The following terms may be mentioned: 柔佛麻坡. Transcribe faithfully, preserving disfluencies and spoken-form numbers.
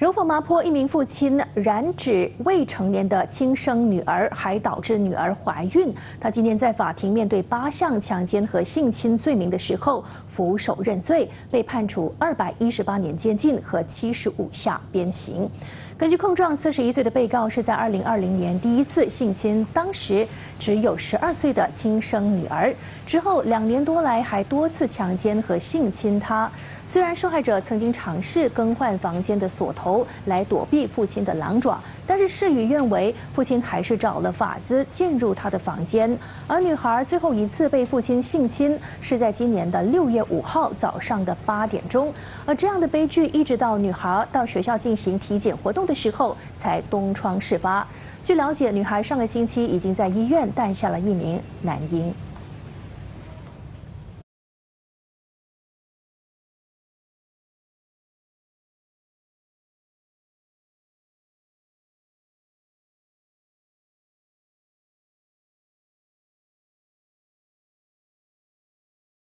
柔佛麻坡一名父亲染指未成年的亲生女儿，还导致女儿怀孕。他今天在法庭面对八项强奸和性侵罪名的时候，俯首认罪，被判处二百一十八年监禁和七十五下鞭刑。 根据控状，四十一岁的被告是在二零二零年第一次性侵，当时只有十二岁的亲生女儿。之后两年多来，还多次强奸和性侵她。虽然受害者曾经尝试更换房间的锁头来躲避父亲的狼爪，但是事与愿违，父亲还是找了法子进入她的房间。而女孩最后一次被父亲性侵是在今年的六月五号早上的八点钟。而这样的悲剧一直到女孩到学校进行体检活动 的时候才东窗事发。据了解，女孩上个星期已经在医院诞下了一名男婴。